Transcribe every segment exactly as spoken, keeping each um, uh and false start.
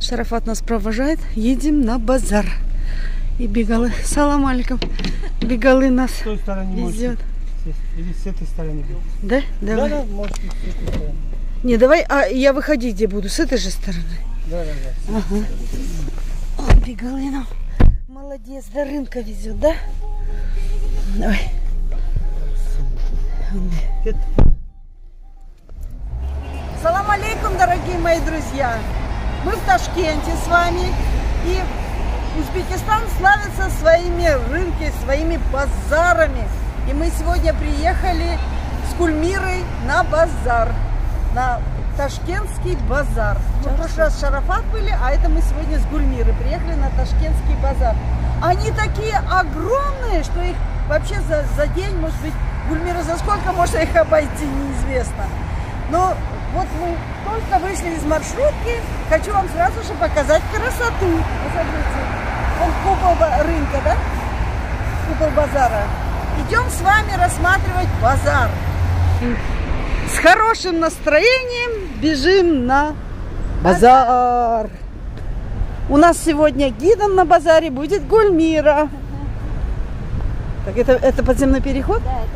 Шарофат нас провожает. Едем на базар. И бегалы. Салам алейкум. Бегалы нас везет. Или с этой стороны. Да? Давай. Да, да, может, с этой стороны. Не, давай, а я выходить где буду, с этой же стороны. Да, да, да. Ага. О, бегалы нам. Молодец, до рынка везет, да? Давай. Салам алейкум, дорогие мои друзья. Мы в Ташкенте с вами. И Узбекистан славится своими рынками, своими базарами. И мы сегодня приехали с Гульмирой на базар, на Ташкентский базар. Мы в прошлый раз в Шарофат были, а это мы сегодня с Гульмирой приехали на Ташкентский базар. Они такие огромные, что их вообще за, за день, может быть, Гульмира, за сколько можно их обойти, неизвестно. Но вот мы только вышли из маршрутки, хочу вам сразу же показать красоту. Посмотрите, вон купол рынка, да? Купол базара. Идем с вами рассматривать базар. С хорошим настроением бежим на базар. У нас сегодня гидом на базаре будет Гульмира. Так, это, это подземный переход? Да, это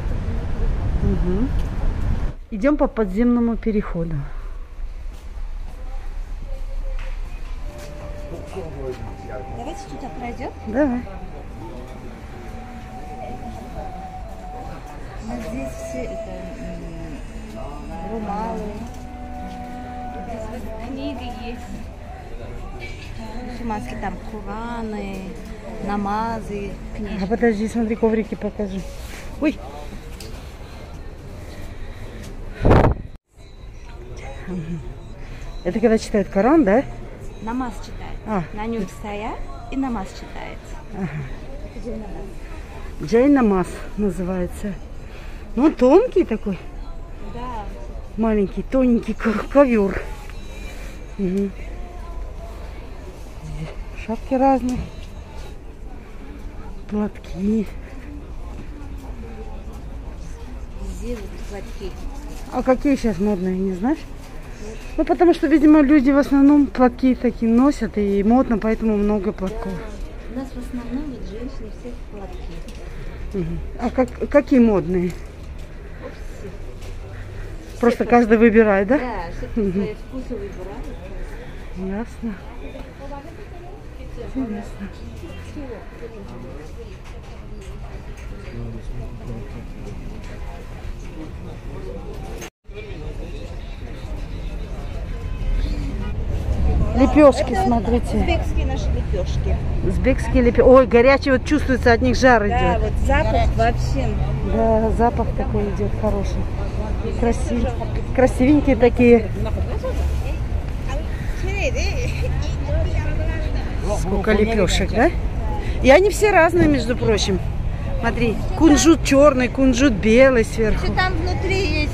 подземный переход. Угу. Идем по подземному переходу. Давайте что-то пройдем. Давай. А здесь все это румалы, книги есть, шаманские там Кураны, намазы, книги. А подожди, смотри, коврики покажи. Ой. Это когда читают Коран, да? Намаз читает. А. На нем стоят и намаз читает. Ага. Джай намаз называется. Ну, он тонкий такой. Да. Маленький, тоненький ковер. Угу. Шапки разные. Платки. Везде вот платки. А какие сейчас модные, не знаешь? Нет. Ну, потому что, видимо, люди в основном платки такие носят, и модно, поэтому много платков. Да. У нас в основном вот женщины все в платки. Угу. А как, какие модные? Просто каждый выбирает, да? Да, чтобы угу. Твои вкусы выбирают. Ясно. Ясно. Лепешки, это, смотрите. Узбекские наши лепешки. Узбекские лепешки. Ой, горячие, вот чувствуется, от них жар да, идет. Да, вот запах вообще. Да, запах такой идет хороший. Красив... Красивенькие такие. Сколько лепешек, да? И они все разные, между прочим. Смотри, кунжут черный, кунжут белый сверху. Что там внутри есть?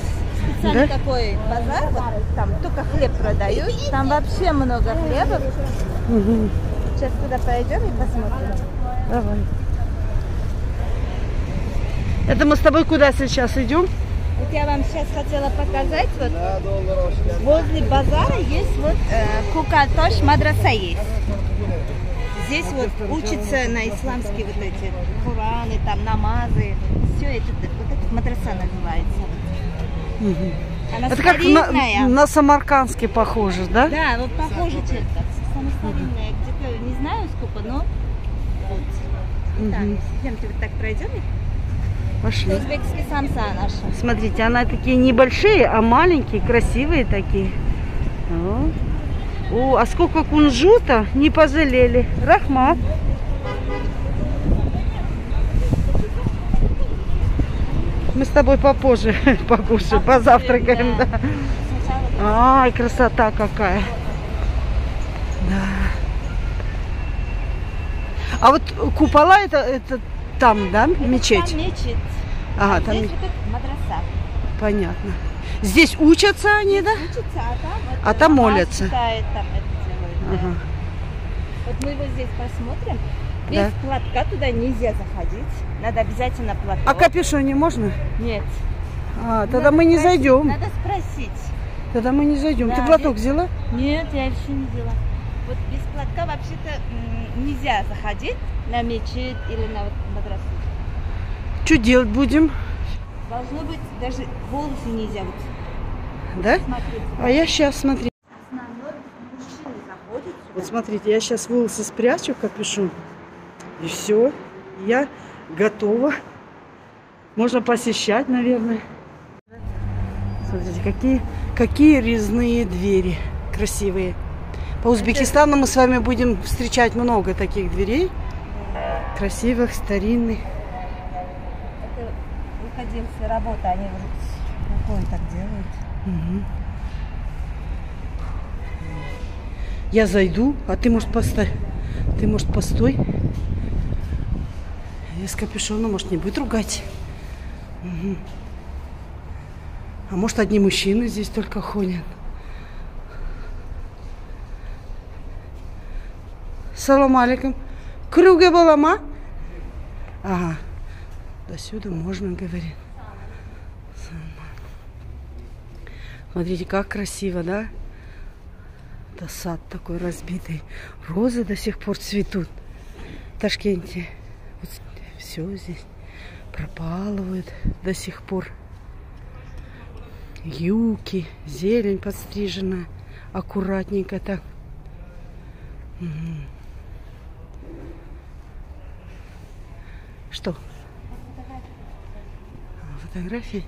Специально да? Такой базар, там только хлеб продают, там вообще много хлеба. Угу. Сейчас туда пойдем и посмотрим. Давай. Это мы с тобой куда сейчас идем? Вот я вам сейчас хотела показать, вот возле базара есть вот э, Кукатош мадраса есть. Здесь вот учатся на исламские вот эти Кураны, там намазы, все это, вот это мадраса называется. Угу. Она это старинная. Как на, на самаркандский похоже, да? Да, вот похоже чем-то. Самая старинная, где-то не знаю сколько, но вот. Угу. Так, идемте вот так пройдем. Пошли. Узбекский самса наша. Смотрите, она такие небольшие, а маленькие, красивые такие. О, О а сколько кунжута, не пожалели. Рахмат. Мы с тобой попозже покушаем, позавтракаем. Да. Да. Ай, красота какая. Да. А вот купола это, это там, да, это мечеть? Там мечеть. Ага, а там здесь вот это мадраса. Понятно. Здесь учатся они, да? Здесь учатся, а там, вот а там молятся. Читает, там это делает, ага. Да. Вот мы его здесь посмотрим. Без да. Платка туда нельзя заходить. Надо обязательно платок. А капюшон не можно? Нет. А, тогда надо мы не спросить. Зайдем. Надо спросить. Тогда мы не зайдем. Да, ты платок здесь... взяла? Нет, я еще не взяла. Вот без платка вообще-то нельзя заходить на мечеть или на вот мадрасу. Что делать будем? Должно быть, даже волосы нельзя вот. Да? Смотрите. А я сейчас, смотрите. Основной мужчина заходит сюда. Вот смотрите, я сейчас волосы спрячу в капюшон. И все. Я готова. Можно посещать, наверное. Смотрите, какие, какие резные двери красивые. По Узбекистану мы с вами будем встречать много таких дверей. Красивых, старинных. Это выходильцы работы, они рукой так делают. Угу. Я зайду, а ты, может, постой. Ты, может, постой. Я с капюшоном, может, не будет ругать. Угу. А может, одни мужчины здесь только ходят. Салам алейкум. Круга балама. Ага. До сюда можно говорить. Смотрите, как красиво, да? Да, сад такой разбитый. Розы до сих пор цветут в Ташкенте. Вот все здесь пропалывают до сих пор. Юки, зелень подстрижена аккуратненько так. Угу. Что? А, фотографии?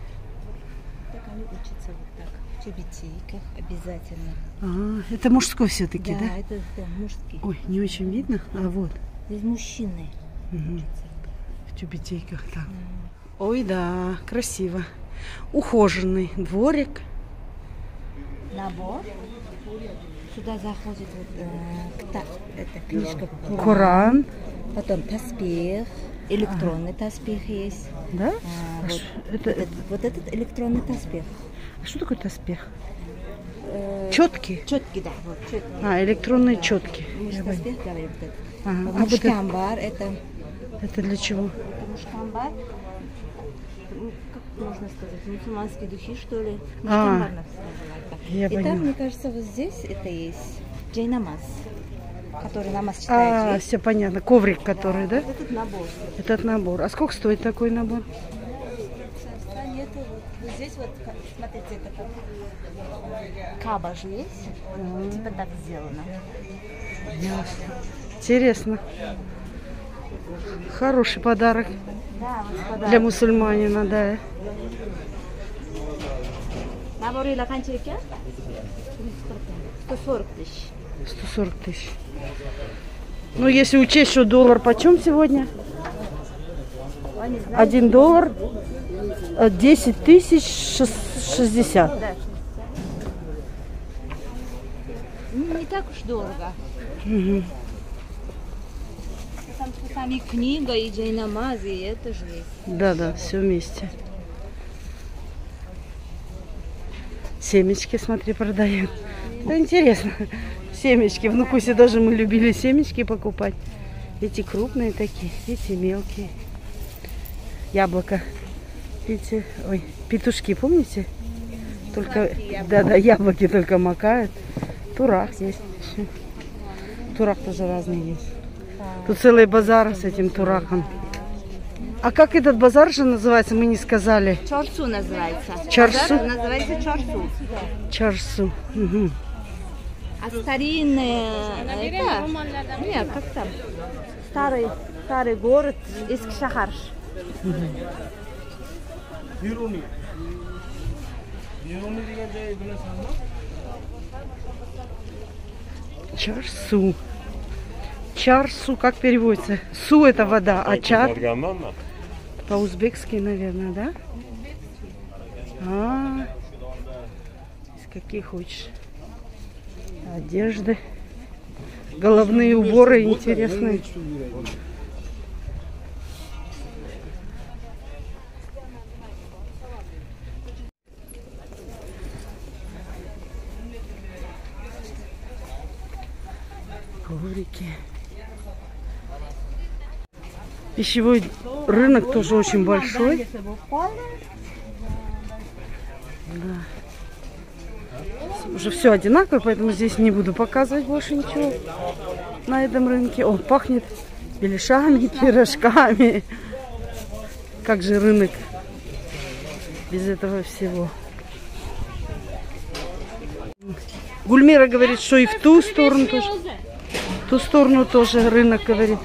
Так они учатся вот так. В тюбетейках обязательно. А, это мужской все-таки, да? Да, это да, мужский. Ой, не очень видно? А вот. Здесь мужчины. Угу. В тюбетейках, так. Да. Ой, да, красиво. Ухоженный дворик. Набор. Сюда заходит вот, э, эта книжка Куран. Куран. Потом таспих. Электронный ага. таспих есть. Да? А, а вот, это, вот, этот, вот этот электронный таспих. А что такое таспих? Э, четкий? Четкий, да. Вот, четкий. А, электронный да. четкий. Мы же таспих говорим. Ага. А мушкамбар это... Это для чего? Это мушкамбар. Как можно сказать? Мусульманские духи, что ли? А, я и там, мне кажется, вот здесь это есть джай-намаз. Который намаз читает. А, все понятно. Коврик который, да? да? Вот этот набор. Этот набор. А сколько стоит такой набор? Нету. Вот здесь вот, смотрите, это как... Каба же есть. А. Типа так сделано. Ясно. Интересно. Хороший подарок. Да, вот подарок. Для мусульманина, да. Набор или кончики? сто сорок тысяч. сто сорок тысяч. Ну, если учесть, что доллар почем сегодня? Один доллар десять тысяч шестьдесят. Не так уж дорого. Угу. Там, там и книга, и джай-намаз, и это же есть. Да, да, все вместе. Семечки, смотри, продают. Это интересно. Семечки. В Нукусе даже мы любили семечки покупать. Эти крупные такие, эти мелкие. Яблоко. Эти, ой, петушки, помните? Только, да-да, яблоки только макают. Турак есть еще. Турак тоже разный есть. Тут целый базар с этим тураком. А как этот базар же называется, мы не сказали. Чорсу называется. Чорсу? Базар называется Чорсу. Чорсу. Угу. А старинные... Это... Нет, как там? Старый, старый город Искшахарш. Угу. Чорсу. Чарсу, как переводится? Су это вода, а чар по-узбекски, наверное, да? А, из каких хочешь? Одежды, головные уборы интересные. Коврики. Пищевой рынок тоже очень большой. Да. уже все одинаково, поэтому здесь не буду показывать больше ничего на этом рынке. О, пахнет беляшами, пирожками. Как же рынок без этого всего. Гульмира говорит, что и в ту сторону тоже, в ту сторону тоже рынок, говорит.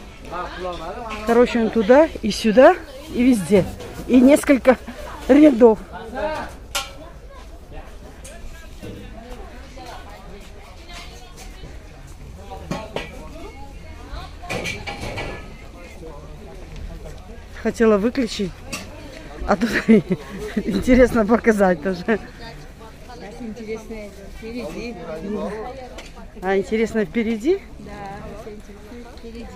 Короче, он туда и сюда и везде. И несколько рядов. Хотела выключить, а тут интересно показать тоже. Интересное впереди. А, интересно впереди? Да, впереди.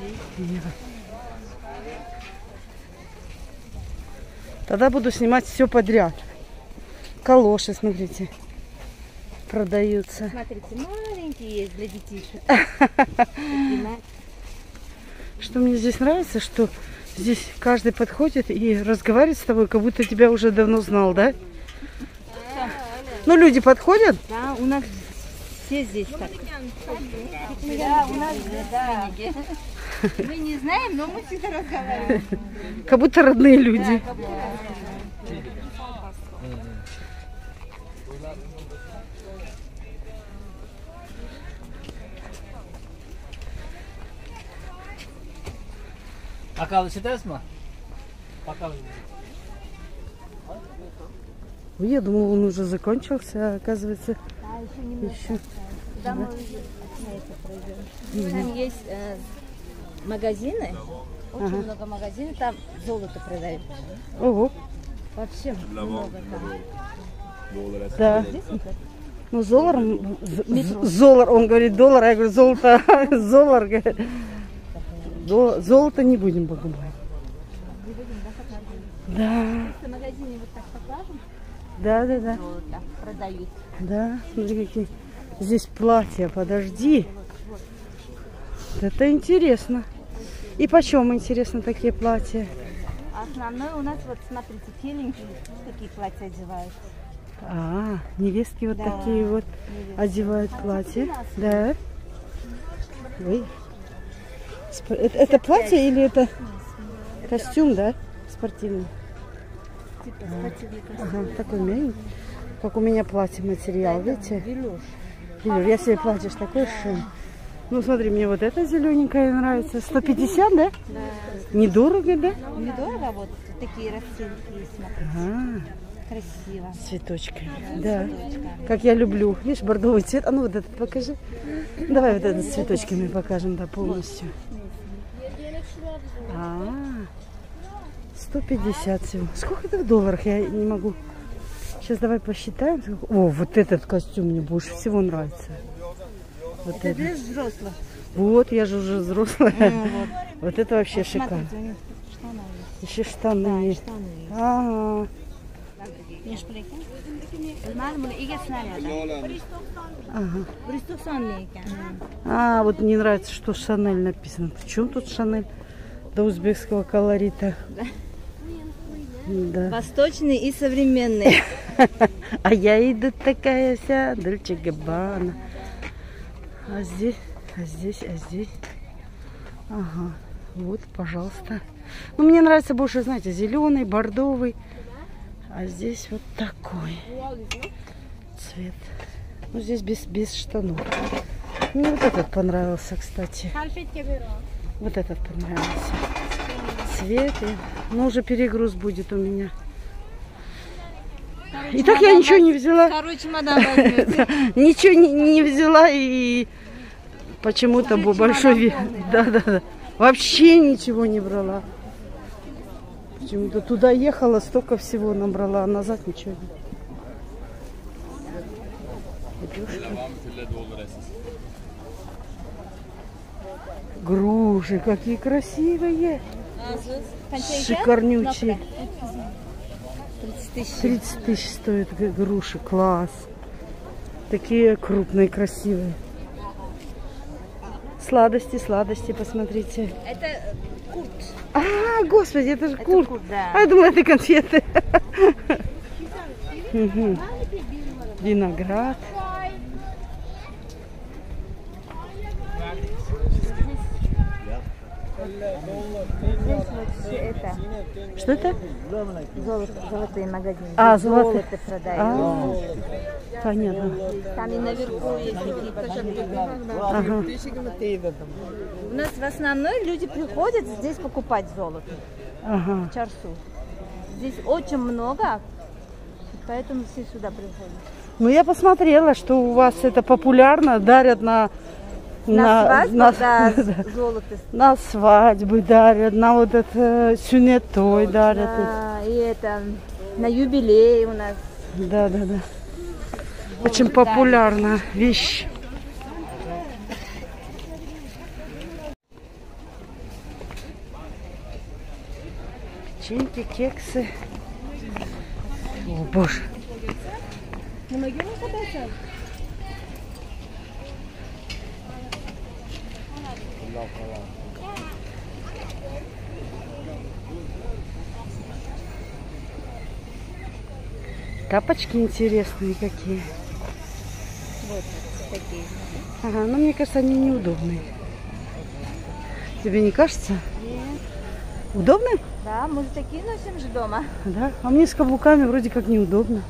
Тогда буду снимать все подряд. Калоши, смотрите, продаются. Смотрите, маленькие есть для детишек. Что мне здесь нравится, что здесь каждый подходит и разговаривает с тобой, как будто тебя уже давно знал, да? Ну, люди подходят? Да, у нас все здесь так. Да, у нас, да. Мы не знаем, но мы всегда разговариваем. Как будто родные люди. Акалы считаешь, ма? Показывай. Я думала, он уже закончился, а оказывается, а, еще немножко. Еще. Да, да. Мы уже на это пройдем. Там есть э, магазины, очень ага. много магазинов, там золото продают. Ого. Вообще много там. Да. Ну, золор, золор, он говорит, доллар, я говорю, золото, золор, говорит. Золото не будем покупать. Не будем, да, да. В магазине вот так покажем. Да, да, да. Золото продают. Да, смотри, какие здесь платья. Подожди. Вот, вот. Это интересно. И почем, интересно, такие платья? Основное у нас, вот смотрите, теленькие такие платья одевают. А, невестки вот да. такие вот невестки. одевают а платья. Да. Ой. Это, это платье или это костюм, да? Спортивный. Типа спортивный костюм. Ага, такой мягенький. Как у меня платье материал, да, видите? Белюш. Я себе платье такое шин. Да. Ну, смотри, мне вот это зелененькое нравится. сто пятьдесят, да? Да. Недорого, да? Недорого, вот такие расцветки есть, смотрите. А, красиво. С цветочками, да. Цветочками. Как я люблю. Видишь, бордовый цвет. А ну вот этот покажи. Давай вот этот с цветочками покажем, да, полностью. А, сто пятьдесят всего. Сколько это в долларах? Я не могу. Сейчас давай посчитаем. О, вот этот костюм мне больше всего нравится. Вот это, это. Взрослых. Вот, я же уже взрослая. Ну, вот. вот это вообще вот, шикарно. Смотрите, штаны. Еще штаны есть. Да, ага. Ага. А, вот мне нравится, что Шанель написано. Почему тут Шанель? До узбекского колорита. Да. Да. Восточный и современный. А я иду такая вся, Дольче Габбана. А здесь, а здесь, а здесь. Ага, вот, пожалуйста. Ну, мне нравится больше, знаете, зеленый, бордовый. А здесь вот такой цвет. Ну, здесь без, без штанов. Мне вот этот понравился, кстати. Вот этот понравился. Цвет. Ну, уже перегруз будет у меня. Короче, и так я ничего не взяла. Короче, мадам ничего не, не взяла и почему-то большой вес. Да, да, да. Вообще ничего не брала. Почему-то туда ехала, столько всего набрала, а назад ничего не. Груши, какие красивые. Шикарнючие. тридцать тысяч стоит груши. Класс. Такие крупные, красивые. Сладости, сладости, посмотрите. Это курт. А, господи, это же это курт. курт да. А я думала, это конфеты. Виноград. Здесь вот все это. Что это? Золото, золотые магазины. А, золото продают. А, понятно. Там и наверху есть какие-то. У нас в основном люди приходят здесь покупать золото. Ага. В Чорсу. Здесь очень много, поэтому все сюда приходят. Ну, я посмотрела, что у вас это популярно, дарят на... На, на свадьбы, на, да, золото. На свадьбы дарят, на вот это сюнетой вот, дарят. Да, и это на юбилей у нас. Да, да, да. Вот, очень популярная дарят вещь. Печеньки, кексы. О, боже. Тапочки интересные какие. Вот такие. Ага, но мне кажется, они неудобные. Тебе не кажется? Нет. Удобные? Да, мы же такие носим же дома. Да, а мне с каблуками вроде как неудобно.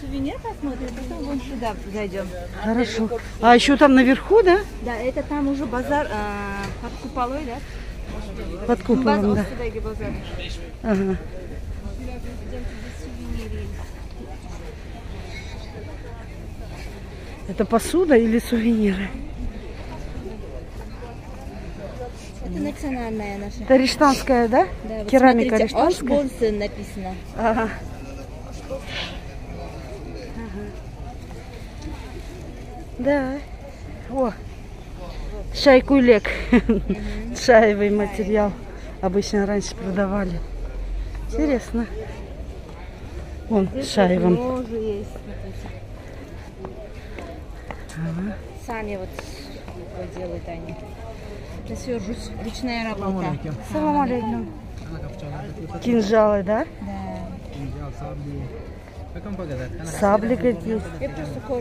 Сувенир посмотрим, потом вон сюда зайдем. Хорошо. А еще там наверху, да? Да, это там уже базар а, под куполой, да? Под куполом, да. Ага. Это посуда или сувениры? Это национальная наша. Это риштанская, да? Да, вот керамика риштанская. Ашбонсен написано. Ага. Да. О, чай-кулек. Mm-hmm. Чаевый материал. Обычно раньше продавали. Интересно. Вон, с чаевым. Ага. Сами вот делают они. Это все ручная работа. Салам алейкум. Кинжалы, да? Да. Сабли какие? сто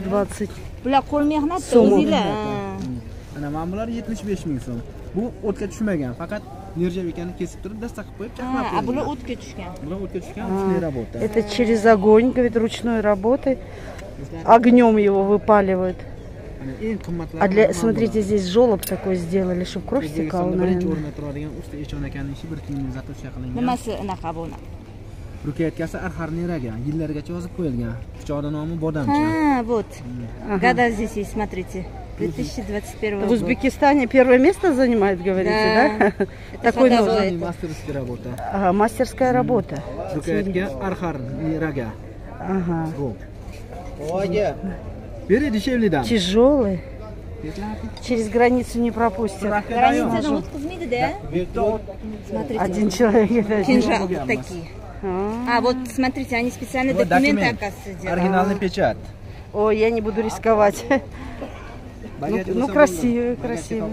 двадцать. А, это через огонь, говорит, ручной работы. Огнем его выпаливают. А для, смотрите, здесь желоб такой сделали, чтобы кровь стекала, наверное. А, вот. Ага. Года здесь есть, смотрите. две тысячи двадцать первый год. В Узбекистане первое место занимает, говорите, да? Да? Такой называется. Мастерская работа. Ага, мастерская работа. Ага. Тяжелый. Через границу не пропустят. Один человек. Кинжал вот такие. А вот смотрите, они специально документы, оказывается, делают. Оригинальный печать. О, я не буду рисковать. Ну, красивый, красивый.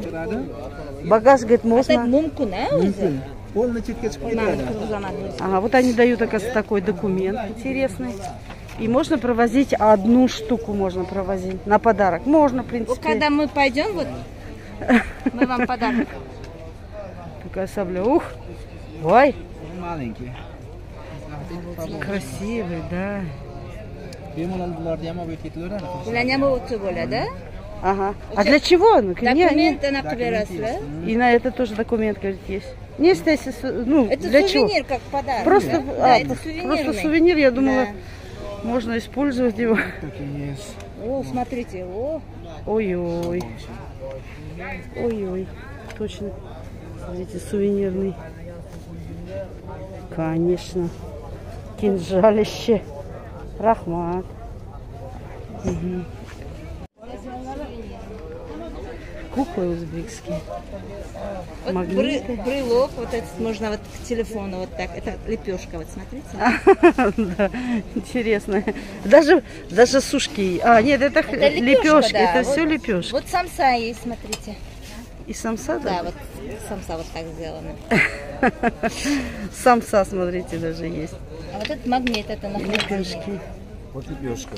Багаж, говорит, можно. Мумку, да, уже? Ага, вот они дают, оказывается, такой документ интересный. И можно провозить, одну штуку можно провозить на подарок. Можно, в принципе. Вот когда мы пойдем, вот, мы вам подарок. Такая сабля. Ух! Ой! Маленький. Красивый, да. Для него более, да? Ага. А для чего? Ну, документы на клирасу, да? И на это тоже документ, говорит, есть. Не стесняйся, ну, это для сувенир, чего? Как подарок. Просто, да, а, это просто сувенир, я думала. Да. Можно использовать его. О, смотрите, о. Ой-ой. Ой-ой. Точно. Смотрите, сувенирный. Конечно. Кинжалище. Рахмат. Угу. Куклы узбекские. Вот брелок, вот этот можно вот к телефону вот так. Это лепешка, вот смотрите. Интересно. Даже даже сушки. А, нет, это лепешки, это все лепешки. Вот самса есть, смотрите. И самса, да? Да, вот самса вот так сделана. Самса, смотрите, даже есть. А вот этот магнит, это на лепешки. Вот лепешка.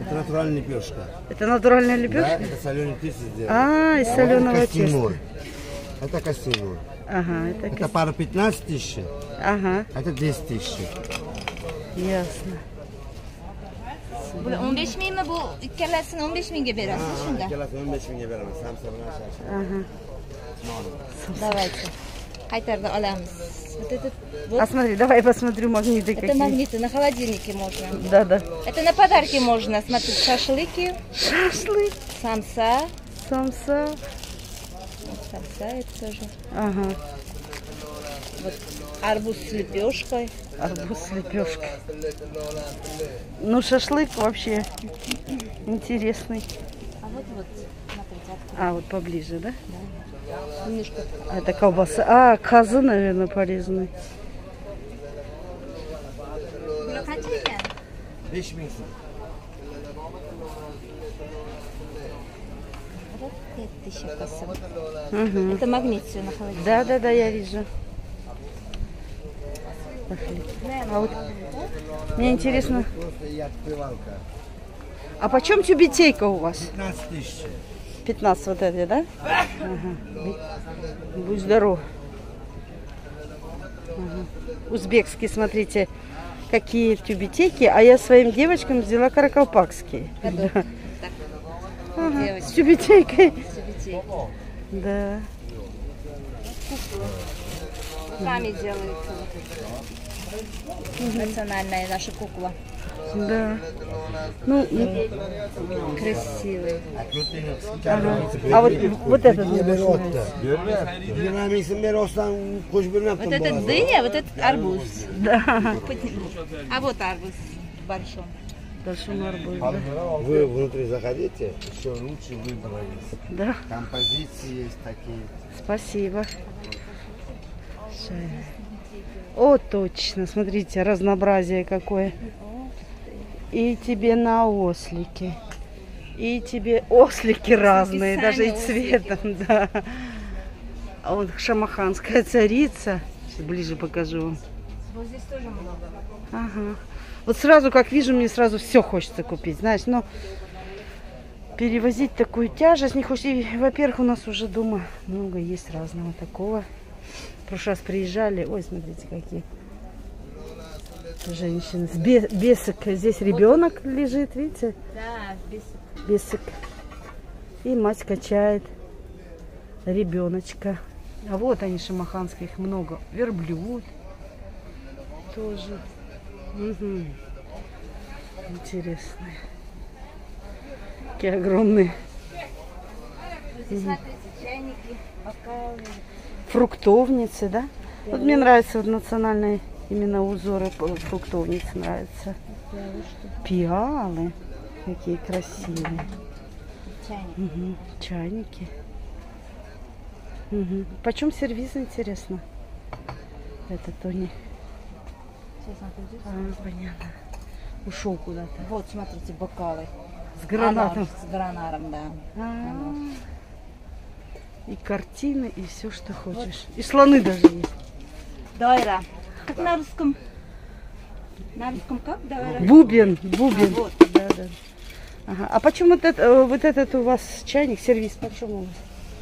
Это натуральная лепешка. Это натуральная лепешка? Да, это соленый тесто сделано. А, из соленого теста. Это костюмой. Ага, это это кос... пара пятнадцать тысяч, ага. Это десять тысяч. Ясно. Он бешмиме был, келесин он бешмиге берется, да? Келесин он бешмиге берется, сам собрался. Давайте. Хайтерда Алямс. Вот этот. Вот. А смотри, давай я посмотрю магниты какие. Это магниты на холодильнике можно. Да, да. Это на подарки можно, смотри, шашлыки. Шашлык. Самса. Самса. Самса тоже. Ага. Вот арбуз с лепешкой. Арбуз с лепешкой. Ну, шашлык вообще интересный. А вот, вот, смотрите, откуда. А, вот поближе, да? Да. Немножко. А, это колбаса. А, казы, наверное, порезаны. Угу. Это магнит все на холодильнике. Да, да, да, я вижу. Пошли. А вот мне интересно. А почем тюбетейка у вас? пятнадцать тысяч. пятнадцать вот это, да? Ага. Будь здоров. Ага. Узбекские, смотрите, какие тюбетейки. А я своим девочкам взяла каракалпакские. Ага, с тюбетейкой. Да. Сами делают. Угу. Национальная наша кукла. Да. Ну, красивый. Ага. А вот, вот этот мне нравится. Вот этот дыня, вот этот арбуз. Да. А вот арбуз большой. Большой арбуз. Да. Вы внутри заходите, еще лучше выбрали. Да. Композиции есть такие. Спасибо. О, точно, смотрите, разнообразие какое. И тебе на ослики. И тебе ослики разные, ослики даже и цветом, да. А вот шамаханская царица. Сейчас ближе покажу вам. Вот здесь тоже много. Ага. Вот сразу, как вижу, мне сразу все хочется купить, знаешь, но перевозить такую тяжесть не хочется. Во-первых, у нас уже дома много есть разного такого. В прошлый раз приезжали, ой, смотрите, какие женщины. Бесик, здесь ребенок лежит, видите? Да, бесик. Бесик. И мать качает ребеночка. А вот они, шамаханские, их много. Верблюд тоже. Угу. Интересные. Какие огромные. Здесь, смотрите, чайники, бокалы. Фруктовницы, да? Вот мне нравится вот национальные именно узоры фруктовницы нравятся. Пиалы. Какие красивые. Угу. Чайники. Угу. Почем сервиз, интересно? Это Тони. А, понятно. Ушел куда-то. Вот, смотрите, бокалы. С гранатом. Анар, с гранаром, да. А -а -а. И картины, и все, что хочешь. Вот. И слоны даже есть. Дайра. Как на русском? На русском как? Дайра. Бубен. Бубен. А, вот. Да, да. Ага. А почему вот этот, вот этот у вас чайник, сервис, почему у вас?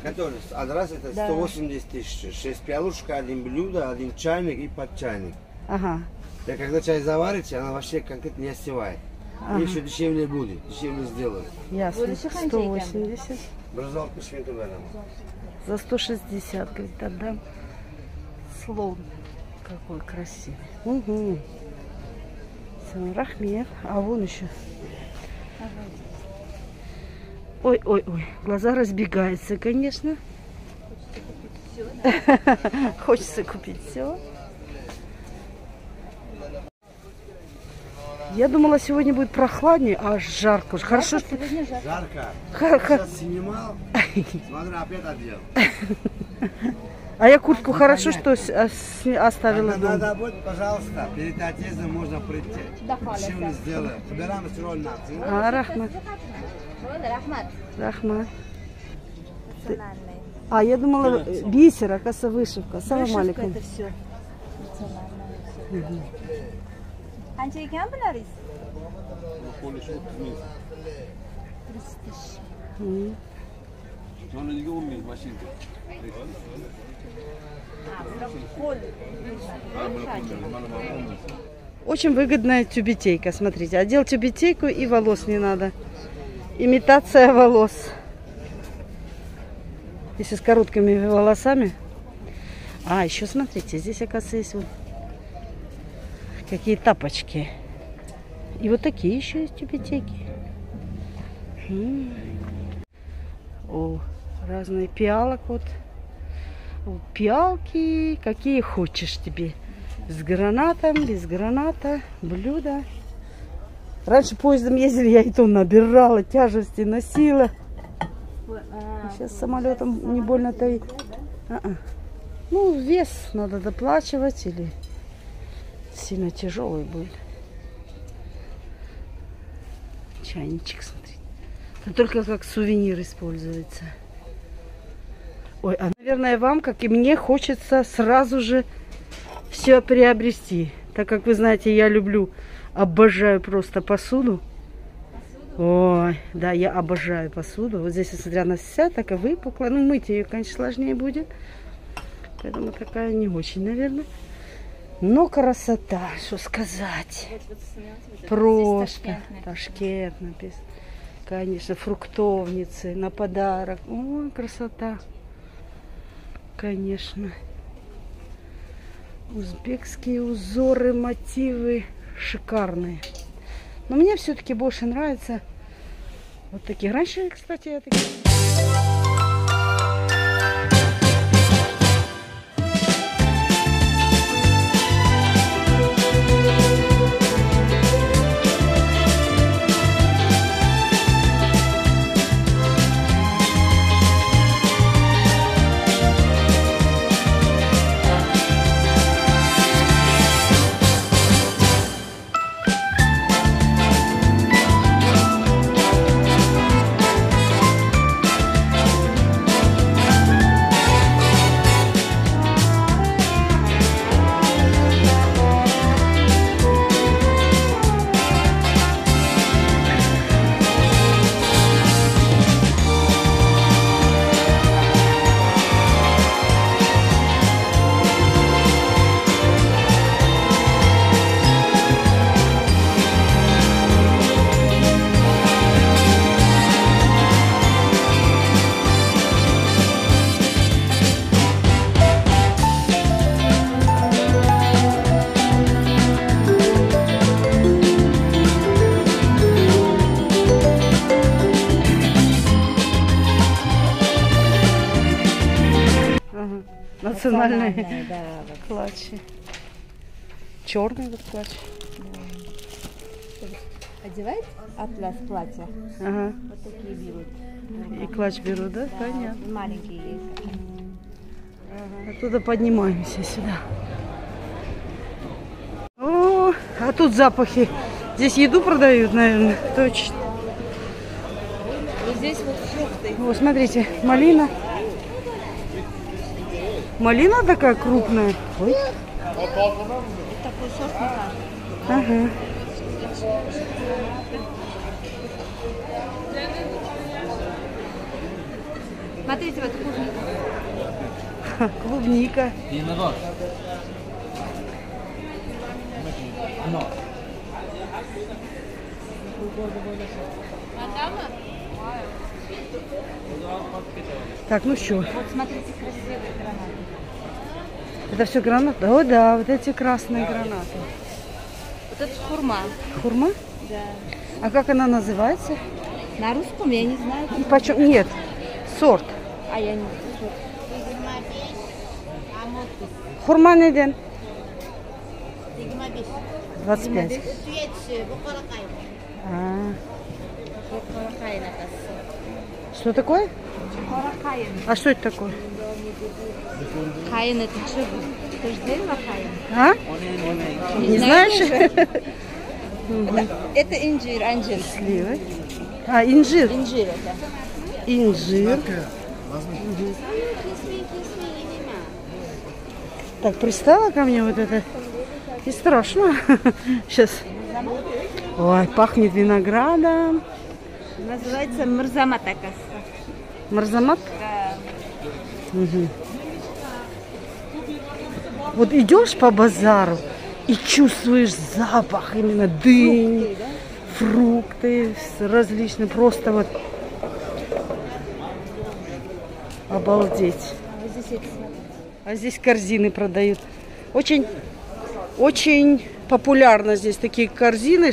Который, адрес это да. сто восемьдесят тысяч. шесть пиалушек, один блюдо, один чайник и подчайник. Ага. Да, когда чай заварите, она вообще конкретно не остевает. Ага. И еще дешевле будет, дешевле сделают. Ясно. сто восемьдесят. Бразалку швейку берем. За сто шестьдесят, говорит, отдам. Слон. Какой красивый. Угу. Рахмет. А вон еще. Ой-ой-ой. Глаза разбегаются, конечно. Хочется купить все. Я думала, сегодня будет прохладнее, а жарко уже. Хорошо, что... Жарко. Жарко. Снимал, смотри, опять одел. А я куртку хорошо, что оставила. Надо будет, пожалуйста, перед отъездом можно прийти. Чем мы сделаем? Убираем с роль на. Рахмат. Рахмат. Рахмат. А, я думала, да, бисер, оказывается, вышивка. Салам алейкум. Это все. Угу. Очень выгодная тюбетейка, смотрите. Одел тюбетейку и волос не надо. Имитация волос. Если с короткими волосами. А, еще смотрите, здесь, оказывается, есть вот какие тапочки. И вот такие еще есть тюбетейки. О, разные пиалок вот. О, пиалки, какие хочешь тебе. С гранатом, без граната, блюда. Раньше поездом ездили, я и то набирала, тяжести носила. Сейчас самолетом не больно-то и... А -а. Ну, вес надо доплачивать или сильно тяжелый будет. Чайничек, смотри. Только как сувенир используется. Ой, а, наверное, вам, как и мне, хочется сразу же все приобрести. Так как вы знаете, я люблю, обожаю просто посуду. посуду. Ой, да, я обожаю посуду. Вот здесь, несмотря на вся, так и выпукла. Ну, мыть ее, конечно, сложнее будет. Поэтому такая не очень, наверное. Но красота, что сказать. Просто. Ташкент написано. Конечно, фруктовницы на подарок. О, красота. Конечно. Узбекские узоры, мотивы шикарные. Но мне все-таки больше нравятся вот такие. Раньше, кстати, я такие... Национальные, да, вот. Клатчи. Черный вот клатч. Да. Одевает атлас платья. Ага. Вот такие берут. И клатч берут, да? Да. Понятно. Маленькие есть. Ага. Оттуда поднимаемся сюда. О, а тут запахи. Здесь еду продают, наверное. Точно. И здесь вот фрукты. Вот, смотрите, малина. Малина такая крупная. Ой. Ага. Смотрите, вот клубника. Клубника. Так, ну что? Вот смотрите, красивые гранаты. Это все гранаты? О, да, вот эти красные гранаты. Вот это хурма. Хурма? Да. А как она называется? На русском я не знаю. И почем? Нет, сорт. А я не знаю. Хурма не ден. двадцать пять. А. Что такое? А что это такое? Каин это что? Ты же дерево каин? А? Не, не знаешь? Это, это инжир, анжир. Сливы. А, инжир. Инжир это. Инжир. Так, пристала ко мне вот это. И страшно. Сейчас. Ой, пахнет виноградом. Называется марзамат. Марзамат? Да. Угу. Вот идешь по базару и чувствуешь запах именно дыни, фрукты, да? Фрукты различные. Просто вот обалдеть. А здесь корзины продают. Очень, очень популярно здесь такие корзины.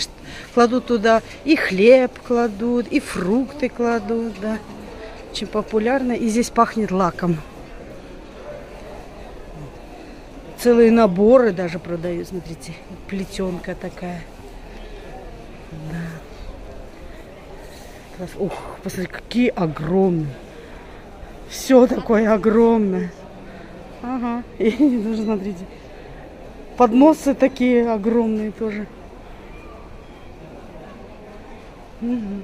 Кладут туда и хлеб кладут, и фрукты кладут. Да. Очень популярно. И здесь пахнет лаком. Целые наборы даже продают. Смотрите, плетенка такая. Да. Ух, посмотрите, какие огромные. Все такое огромное. Ага, и даже, смотрите, подносы такие огромные тоже. Угу.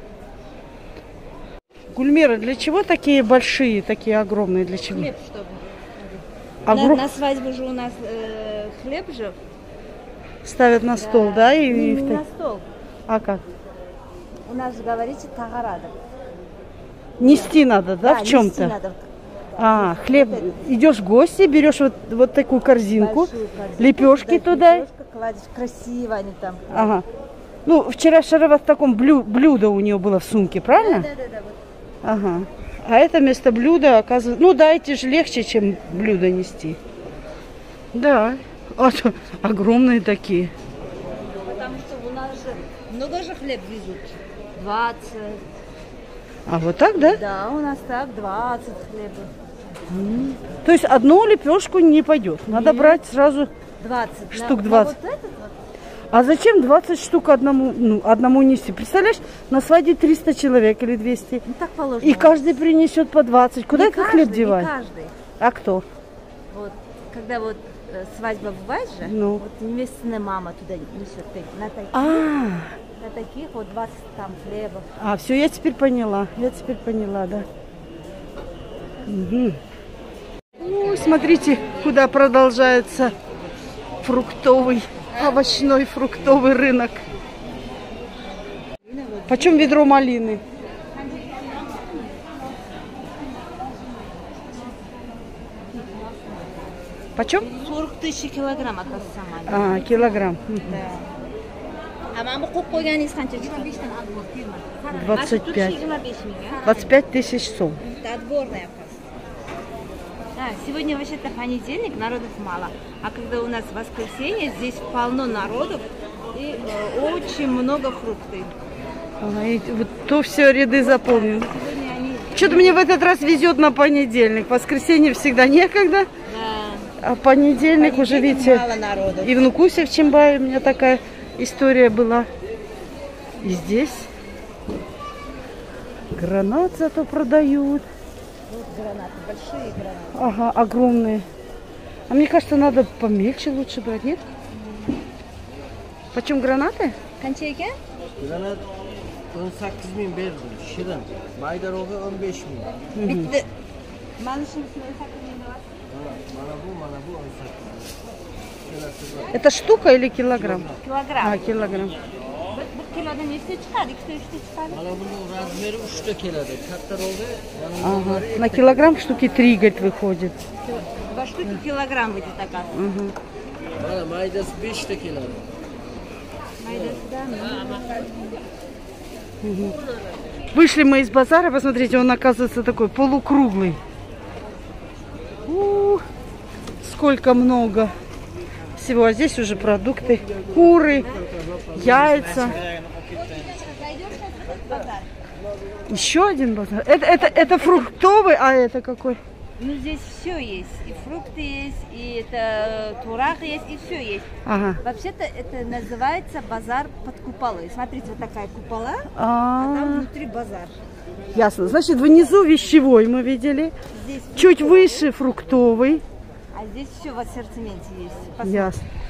Гульмира, для чего такие большие, такие огромные, для чего? Хлеб, чтобы. Огром... На, на свадьбу же у нас э, хлеб же. Ставят на стол, да? да? И, не, не и... на стол. А как? У нас же, говорите, тагарада. Нести надо, да, да в чем-то? А, хлеб. Идешь в гости, берешь вот, вот такую корзинку, лепешки туда. Лепешка кладешь, красиво они там. Ага. Ну, вчера Шарофат в таком блю, блюдо у нее было в сумке, правильно? Да, да, да. да вот. Ага. А это вместо блюда, оказывается... Ну, да, эти же легче, чем блюдо нести. Да. А то огромные такие. Потому что у нас же много же хлеб везут. двадцать. А вот так, да? Да, у нас так двадцать хлеба. Mm. То есть одну лепешку не пойдет. Надо Нет. брать сразу двадцать, штук двадцать. Да, вот этот вот. А зачем двадцать штук одному, ну, одному нести? Представляешь, на свадьбе триста человек или двести. Ну, так положено. И каждый принесет по двадцать. Куда это хлеб девать? А кто? Вот, когда вот свадьба бывает же, ну. вот невестная мама туда несет. На такие. А -а -а. На таких вот двадцать там хлебов. А, все, я теперь поняла. Я теперь поняла, да. Угу. Ну, смотрите, куда продолжается фруктовый, овощной фруктовый рынок. Почем ведро малины? Почем? сорок тысяч килограмм, оказывается, малина. А, килограмм. Да. двадцать пять тысяч сом. Это отборная просто. Да, сегодня вообще-то понедельник, народов мало. А когда у нас воскресенье, здесь полно народов и очень много фруктов. Ой, вот то все ряды заполнены. Да, они... Что-то мне в этот раз везет на понедельник. Воскресенье всегда некогда. Да. А понедельник, понедельник уже, видите, мало народов. И в Нукусе, в Чимбае у меня такая... история была. И здесь гранат зато продают. Вот гранаты, большие гранаты. Ага, огромные. А мне кажется, надо помельче лучше брать, нет? Mm-hmm. Почем гранаты? Кончейки? Гранат он саккиз миң бердим. Ширин. Майдорога он беш миң. Это штука или килограмм? Килограмм. А, килограмм. Ага. На килограмм штуки три, говорит, выходит. Два штуки килограмм выйдет, оказывается. Майдас беште килограмм. Майдас, да. Вышли мы из базара, посмотрите, он оказывается такой полукруглый. Ух, сколько много всего. А здесь уже продукты. Куры, яйца. Еще один базар. Это, это, это фруктовый, а это какой? Ну, здесь все есть. И фрукты есть, и это турах есть, и все есть. Ага. Вообще-то это называется базар под куполой. Смотрите, вот такая купола, а, -а, -а. а там внутри базар. Ясно. Значит, внизу вещевой мы видели. Здесь чуть фруктовый. Выше фруктовый. А здесь все в ассортименте есть. Посмотрите. Ясно.